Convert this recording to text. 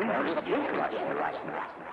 Right.